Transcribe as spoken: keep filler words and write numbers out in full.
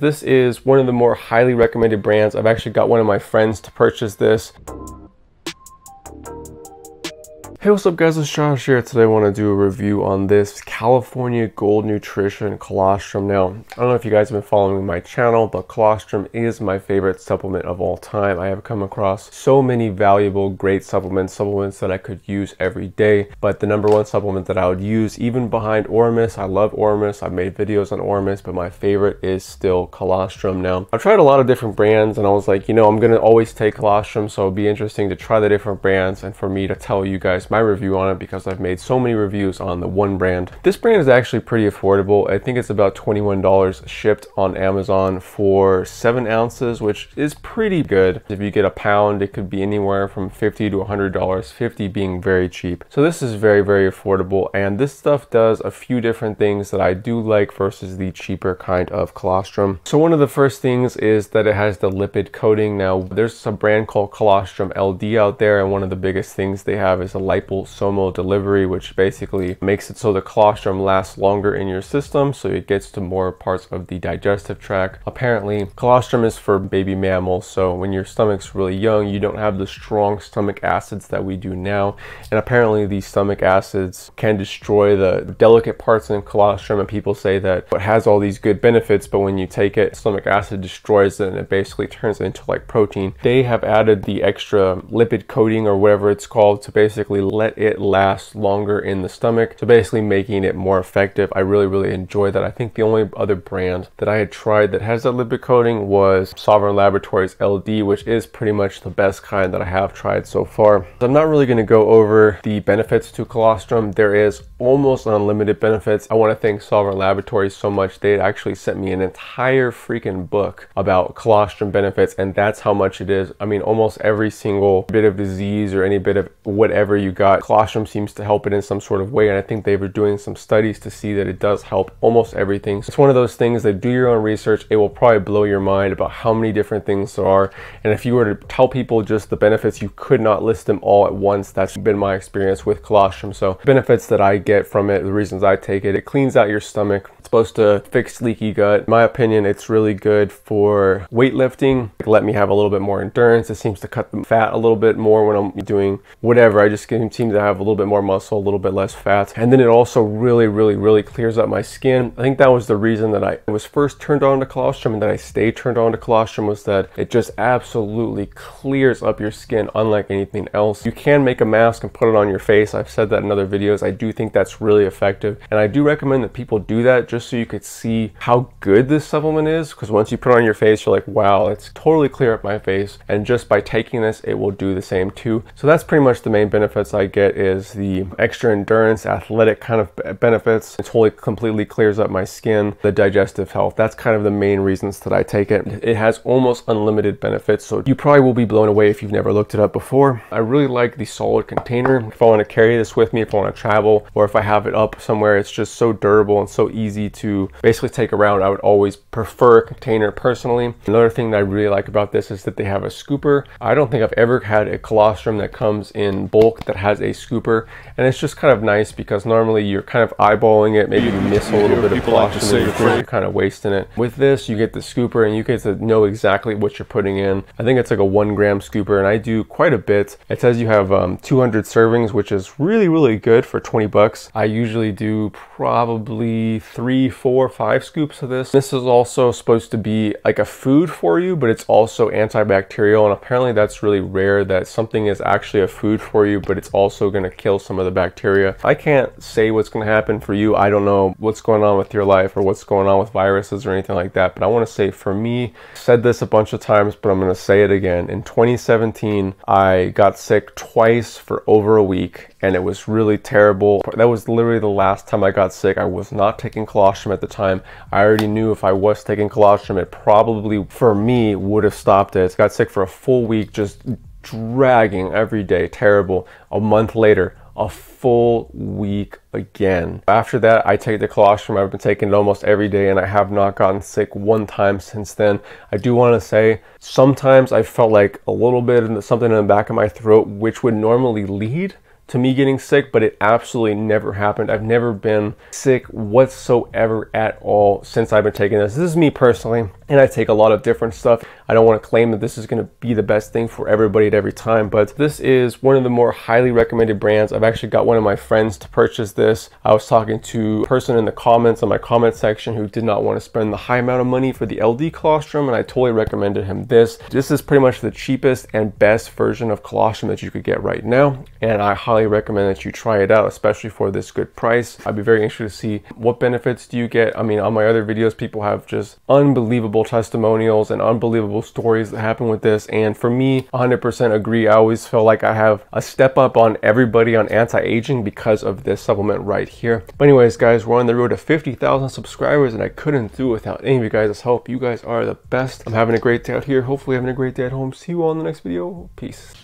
This is one of the more highly recommended brands. I've actually got one of my friends to purchase this. Hey, what's up guys, it's Josh here. Today I want to do a review on this California Gold Nutrition Colostrum. Now, I don't know if you guys have been following my channel, but Colostrum is my favorite supplement of all time. I have come across so many valuable, great supplements, supplements that I could use every day. But the number one supplement that I would use, even behind Oramis, I love Oramis, I've made videos on Oramis, but my favorite is still Colostrum. Now, I've tried a lot of different brands and I was like, you know, I'm going to always take Colostrum, so it'd be interesting to try the different brands and for me to tell you guys my review on it, because I've made so many reviews on the one brand. This brand is actually pretty affordable. I think it's about twenty-one dollars shipped on Amazon for seven ounces, which is pretty good. If you get a pound, it could be anywhere from fifty to a hundred dollars, fifty being very cheap. So this is very, very affordable, and this stuff does a few different things that I do like versus the cheaper kind of Colostrum. So one of the first things is that it has the lipid coating. Now, there's a brand called Colostrum L D out there, and one of the biggest things they have is a lipo liposomal delivery, which basically makes it so the colostrum lasts longer in your system, so it gets to more parts of the digestive tract. Apparently, colostrum is for baby mammals, so when your stomach's really young, you don't have the strong stomach acids that we do now, and apparently these stomach acids can destroy the delicate parts in colostrum, and people say that it has all these good benefits, but when you take it, stomach acid destroys it, and it basically turns it into like protein. They have added the extra lipid coating or whatever it's called to basically let it last longer in the stomach, so basically making it more effective. I really really enjoy that. I think the only other brand that I had tried that has that lipid coating was Sovereign Laboratories L D, which is pretty much the best kind that I have tried so far. So I'm not really going to go over the benefits to colostrum. There is almost unlimited benefits. I want to thank Sovereign Laboratories so much. They had actually sent me an entire freaking book about colostrum benefits, and that's how much it is. I mean, almost every single bit of disease or any bit of whatever you got, colostrum seems to help it in some sort of way, and I think they were doing some studies to see that it does help almost everything. So it's one of those things that do your own research. It will probably blow your mind about how many different things there are, and if you were to tell people just the benefits, you could not list them all at once. That's been my experience with colostrum. So the benefits that I get from it, the reasons I take it, it cleans out your stomach. It's supposed to fix leaky gut. In my opinion, it's really good for weightlifting. It let me have a little bit more endurance. It seems to cut the fat a little bit more when I'm doing whatever. I just can seem to have a little bit more muscle, a little bit less fat, and then it also really really really clears up my skin. I think that was the reason that I was first turned on to colostrum and that I stayed turned on to colostrum, was that it just absolutely clears up your skin unlike anything else. You can make a mask and put it on your face. I've said that in other videos. I do think that's really effective, and I do recommend that people do that just so you could see how good this supplement is, because once you put it on your face, you're like, wow, it's totally clear up my face, and just by taking this it will do the same too. So that's pretty much the main benefits I get, is the extra endurance, athletic kind of benefits. It totally completely clears up my skin, the digestive health. That's kind of the main reasons that I take it. It has almost unlimited benefits, so you probably will be blown away if you've never looked it up before. I really like the solid container. If I want to carry this with me, if I want to travel, or if I have it up somewhere, it's just so durable and so easy to basically take around. I would always prefer a container personally. Another thing that I really like about this is that they have a scooper. I don't think I've ever had a colostrum that comes in bulk that has a scooper, and it's just kind of nice because normally you're kind of eyeballing it, maybe you miss a little bit of colostrum and you're, you're kind of wasting it. With this, you get the scooper and you get to know exactly what you're putting in. I think it's like a one gram scooper, and I do quite a bit. It says you have um, two hundred servings, which is really really good for twenty bucks. I usually do probably three four five scoops of this. This is also supposed to be like a food for you, but it's also antibacterial, and apparently that's really rare, that something is actually a food for you but it's also going to kill some of the bacteria. I can't say what's going to happen for you. I don't know what's going on with your life or what's going on with viruses or anything like that, but I want to say, for me, said this a bunch of times, but I'm going to say it again. In twenty seventeen, I got sick twice for over a week, and it was really terrible. That was literally the last time I got sick. I was not taking colostrum at the time. I already knew if I was taking colostrum, it probably, for me, would have stopped it. I got sick for a full week, just dragging every day, terrible. A month later, a full week again. After that, I take the colostrum. I've been taking it almost every day, and I have not gotten sick one time since then. I do want to say, sometimes I felt like a little bit of something in the back of my throat, which would normally lead to me getting sick, but it absolutely never happened. I've never been sick whatsoever at all since I've been taking this. This is me personally. and I take a lot of different stuff. I don't want to claim that this is going to be the best thing for everybody at every time, but this is one of the more highly recommended brands. I've actually got one of my friends to purchase this. I was talking to a person in the comments on my comment section who did not want to spend the high amount of money for the L D colostrum, and I totally recommended him this. This is pretty much the cheapest and best version of colostrum that you could get right now, and I highly recommend that you try it out, especially for this good price. I'd be very interested to see what benefits do you get. I mean, on my other videos, people have just unbelievable testimonials and unbelievable stories that happen with this, and for me, one hundred percent agree. I always feel like I have a step up on everybody on anti-aging because of this supplement right here. But anyways, guys, we're on the road to fifty thousand subscribers, and I couldn't do without any of you guys' help. You guys are the best. I'm having a great day out here, hopefully having a great day at home. See you all in the next video. Peace.